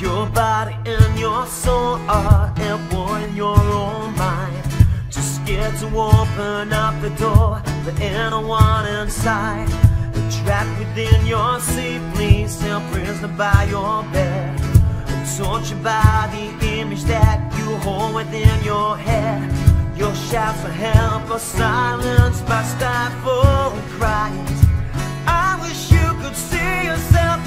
Your body and your soul are at war in your own mind. Too scared to open up the door, the inner one inside. Trapped within your sleep, please, held prisoner by your bed. Tortured by the image that you hold within your head. Your shouts for help are silenced by stifled cries. I wish you could see yourself